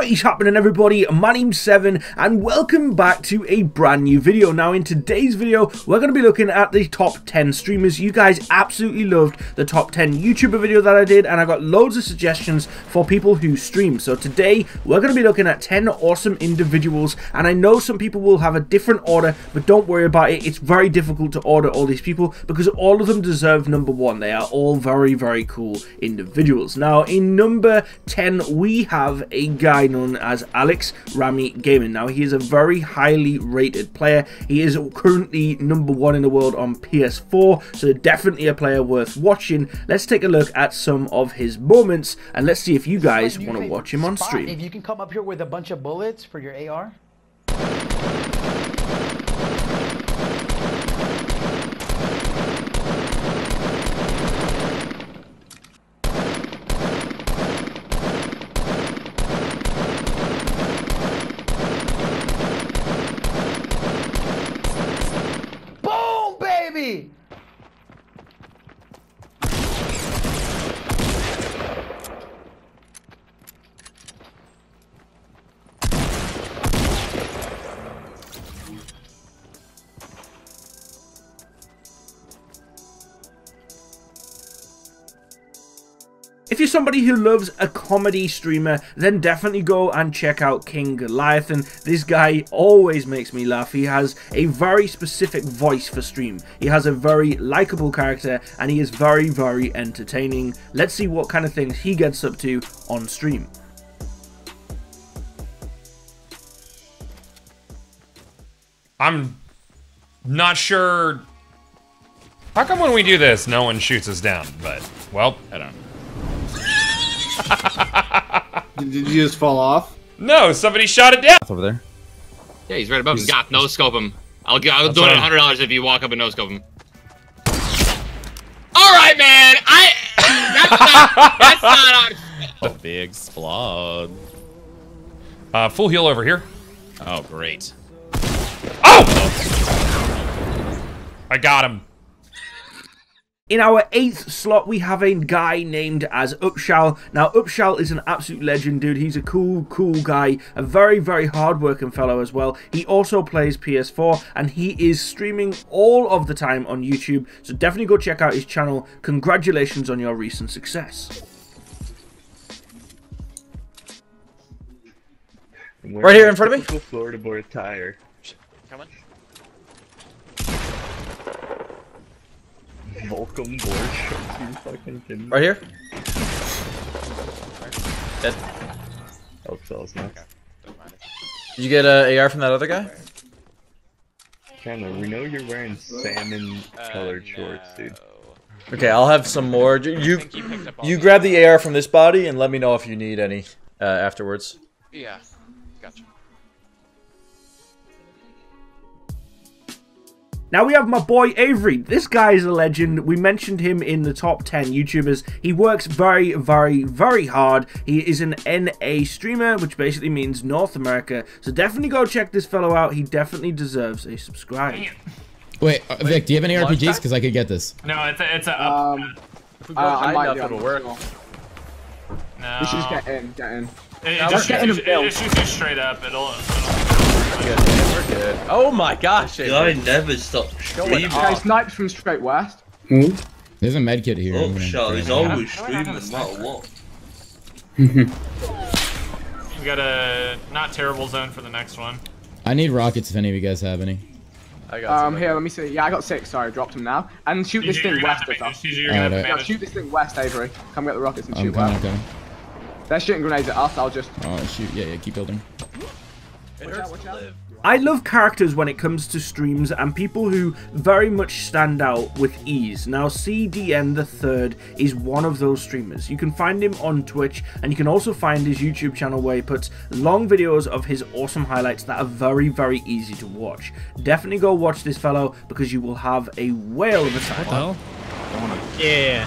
What is happening, everybody? My name's Seven and welcome back to a brand new video. Now in today's video we're going to be looking at the top 10 streamers. You guys absolutely loved the top 10 YouTuber video that I did, and I got loads of suggestions for people who stream. So today we're going to be looking at 10 awesome individuals, and I know some people will have a different order, but don't worry about it. It's very difficult to order all these people because all of them deserve number one. They are all very, very cool individuals. Now in number 10 we have a guy known as Alex Rami Gaming. Now he is a very highly rated player. He is currently number one in the world on PS4, so definitely a player worth watching. Let's take a look at some of his moments and let's see if you guys want to watch him on stream. If you can come up here with a bunch of bullets for your AR. If you're somebody who loves a comedy streamer, then definitely go and check out Kinggothalion. This guy always makes me laugh. He has a very specific voice for stream. He has a very likable character and he is very, very entertaining. Let's see what kind of things he gets up to on stream. I'm not sure. How come when we do this, no one shoots us down? But, well, I don't know. Did you just fall off? No, somebody shot it down over there. Yeah, he's right above him. God, no scope him. I'll do it $100 if you walk up and no scope him. All right, man. That's not on. A big splog. Full heal over here. Oh, great. Oh! I got him. In our 8th slot, we have a guy named as Upshall. Now, Upshall is an absolute legend, dude. He's a cool guy, a very, very hard-working fellow as well. He also plays PS4, and he is streaming all of the time on YouTube, so definitely go check out his channel. Congratulations on your recent success. Right here in front of me. Floorboard tire. Coming. Welcome board, you fucking kidding me? Right here. Dead. Oh, nice. Did you get an AR from that other guy? Chandler, we know you're wearing salmon-colored shorts, dude. Okay, I'll have some more. You grab the AR from this body and let me know if you need any afterwards. Yeah, gotcha. Now we have my boy Avery. This guy is a legend. We mentioned him in the top 10 YouTubers. He works very, very hard. He is an NA streamer, which basically means North America. So definitely go check this fellow out. He definitely deserves a subscribe. Wait, Vic, do you have any RPGs? Because I could get this. No, it's a up. I might be able to work. No. We should just get in. It just shoots straight up. We're good. Oh my gosh! The guy never stops streaming. Guy snipes from straight west. Mm-hmm. There's a medkit here. Oh, shot! He's always streaming, no matter what. We got a not terrible zone for the next one. I need rockets if any of you guys have any. I got here. Let me see. Yeah, I got 6. Sorry, I dropped them now. And shoot this thing west. Shoot this thing west, Avery. Come get the rockets and shoot west. They're shooting grenades at us. I'll just. Oh shoot! Yeah, keep building. Watch out. I love characters when it comes to streams and people who very much stand out with ease. Now CDN the Third is one of those streamers. You can find him on Twitch and you can also find his YouTube channel where he puts long videos of his awesome highlights that are very, very easy to watch. Definitely go watch this fellow because you will have a whale of a time. What the hell? Yeah.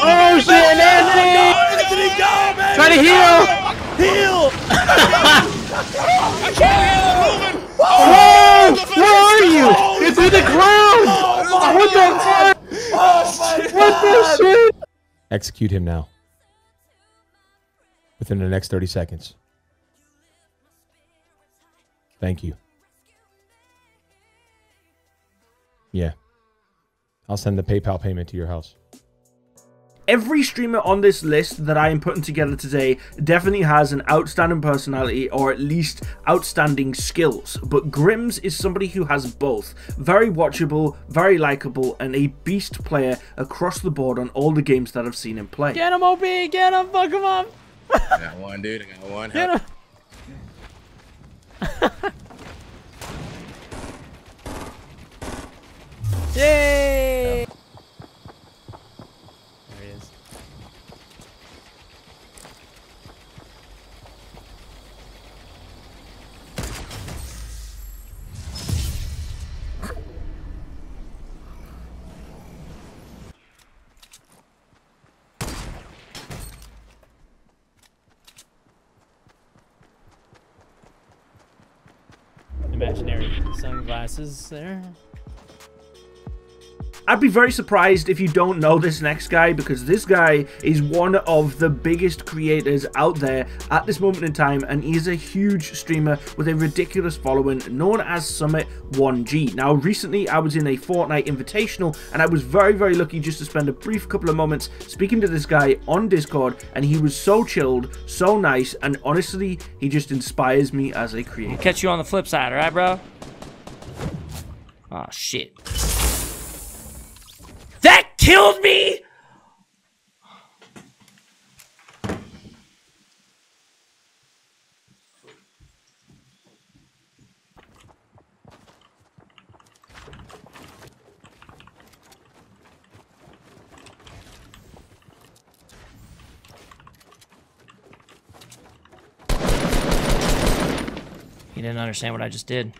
Oh shit, Anthony! Try to heal! Heal! I can't heal! Whoa! Where are you? It's in the ground! What the fuck? What the shit? Execute him now. Within the next 30 seconds. Thank you. Yeah. I'll send the PayPal payment to your house. Every streamer on this list that I am putting together today definitely has an outstanding personality or at least outstanding skills, but Grimms is somebody who has both. Very watchable, very likable, and a beast player across the board on all the games that I've seen him play. Get him, OP! Get him! Fuck him up! I got one, dude. I got one. Get him! Yay! Yeah. Imaginary sunglasses there. I'd be very surprised if you don't know this next guy, because this guy is one of the biggest creators out there at this moment in time, and he's a huge streamer with a ridiculous following known as Summit1G. Now, recently I was in a Fortnite Invitational, and I was very, very lucky just to spend a brief couple of moments speaking to this guy on Discord, and he was so chilled, so nice, and honestly, he just inspires me as a creator. I'll catch you on the flip side, alright, bro? Oh, shit. That killed me! He didn't understand what I just did.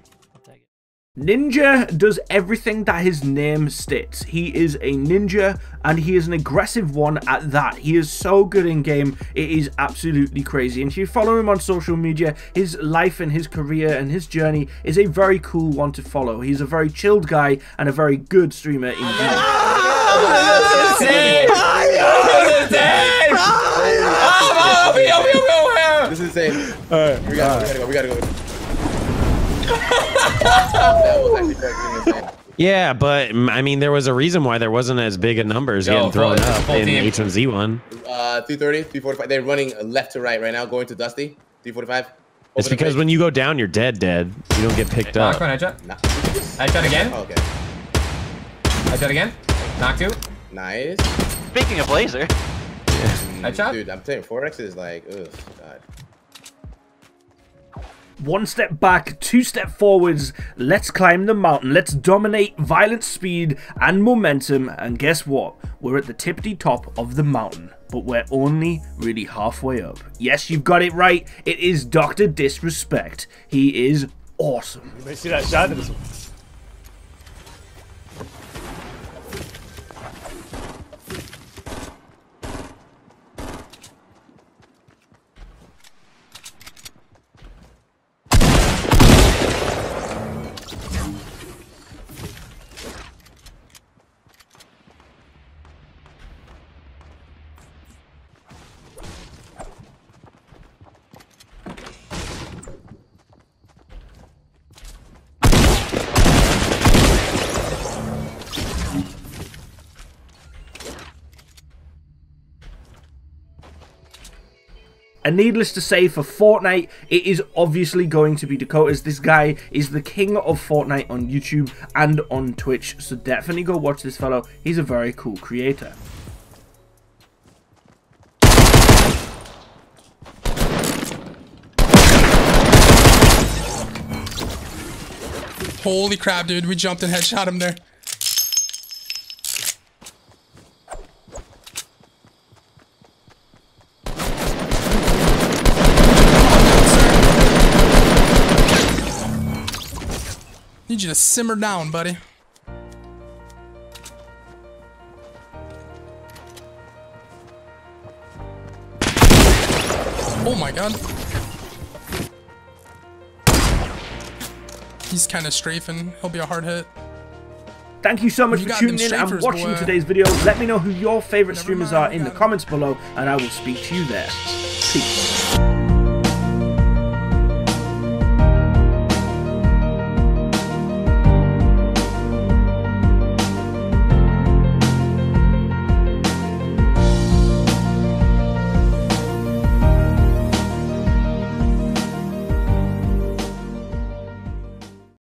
Ninja does everything that his name states. He is a ninja, and he is an aggressive one at that. He is so good in game, it is absolutely crazy. And if you follow him on social media, his life and his career and his journey is a very cool one to follow. He's a very chilled guy and a very good streamer in game. This is insane. We gotta go. We gotta go. Yeah, but I mean, there was a reason why there wasn't as big a numbers getting thrown up in H1Z1. 330, 345. They're running left to right now, going to Dusty. 345. Open it's because when you go down, you're dead. You don't get picked up. Knock one, headshot. Nah. Headshot again. Oh, okay. Headshot again. Knock two. Nice. Speaking of laser. Yeah. Headshot. Dude, I'm telling you, 4X is like, ugh, God. One step back, two step forwards, let's climb the mountain, let's dominate violent speed and momentum, and guess what? We're at the tippity top of the mountain, but we're only really halfway up. Yes, you've got it right, it is Dr. Disrespect. He is awesome. You may see that shot? And needless to say, for Fortnite, it is obviously going to be Dakotaz. This guy is the king of Fortnite on YouTube and on Twitch, so definitely go watch this fellow. He's a very cool creator. Holy crap, dude. We jumped and headshot him there. Need you to simmer down, buddy. Oh my god. He's kind of strafing. He'll be a hard hit. Thank you so much for tuning in and watching today's video. Let me know who your favorite streamers are in the comments below, and I will speak to you there. Peace.